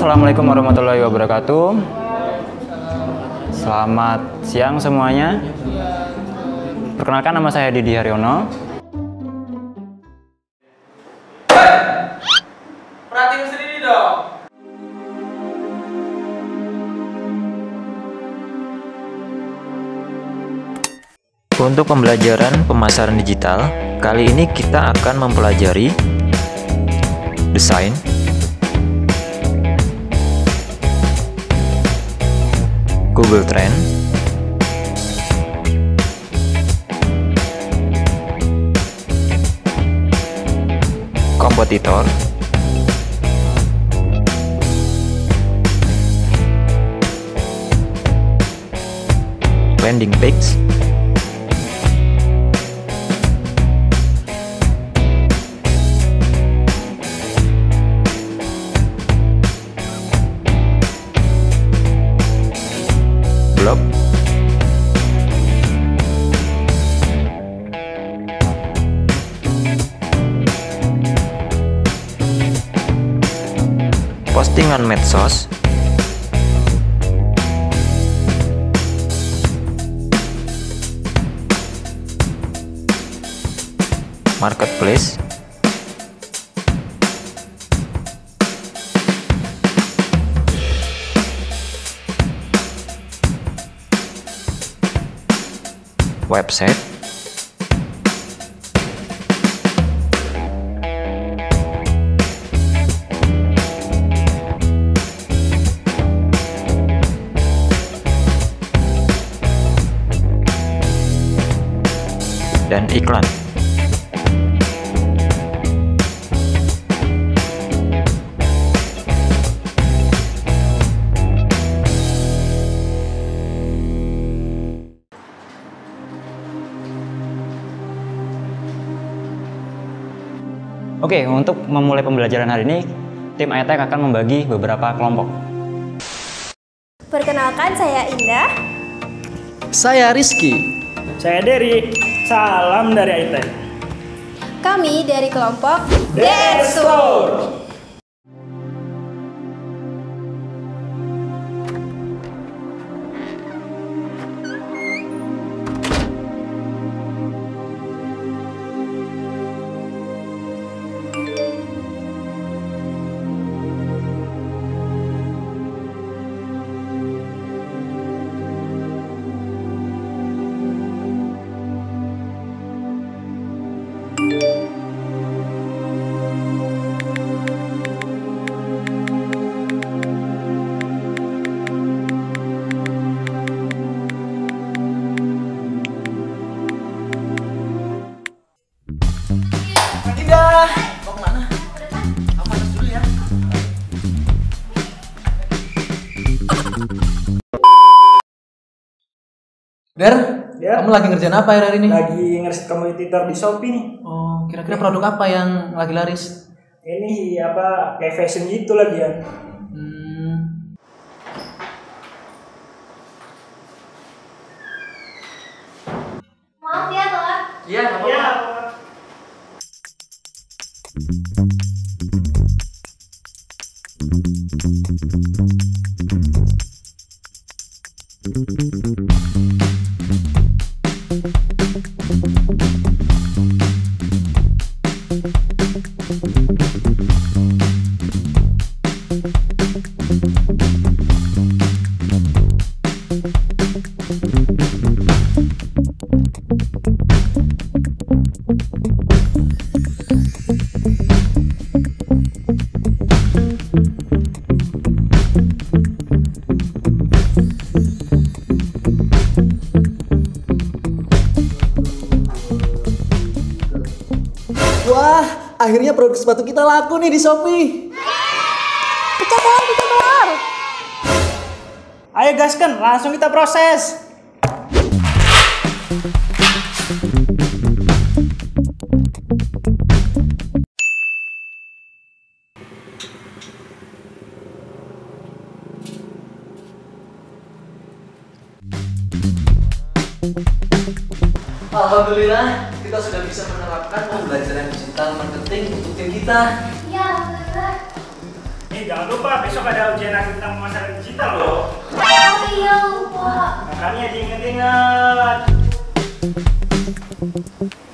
Assalamualaikum warahmatullahi wabarakatuh. Selamat siang semuanya. Perkenalkan, nama saya Didi Haryono. Perhatiin sendiri dong. Untuk pembelajaran pemasaran digital, kali ini kita akan mempelajari desain, Google Trend, kompetitor, landing page, blog, postingan medsos, marketplace, website, dan iklan. Oke, untuk memulai pembelajaran hari ini, tim iTech akan membagi beberapa kelompok. Perkenalkan, saya Indah. Saya Rizky. Saya Dery. Salam dari iTech. Kami dari kelompok Dance World. Der, ya. Kamu lagi ngerjain apa hari ini? Lagi ngereset kompetitor di Shopee nih. Oh, kira-kira produk apa yang lagi laris? Ini apa, kayak fashion gitu lagi ya. Maaf ya, Tolak. Iya, nggak apa-apa. Wah, akhirnya produk sepatu kita laku nih di Shopee. Pecah telur, pecah telur. Ayo gaskan, langsung kita proses. Alhamdulillah, kita sudah bisa menerapkan pembelajaran digital marketing untuk tim kita. Ya, alhamdulillah. Rizky, jangan lupa besok ada ujian akhir tentang pemasaran digital loh. Oh iya lupa. Makanya diinget-inget.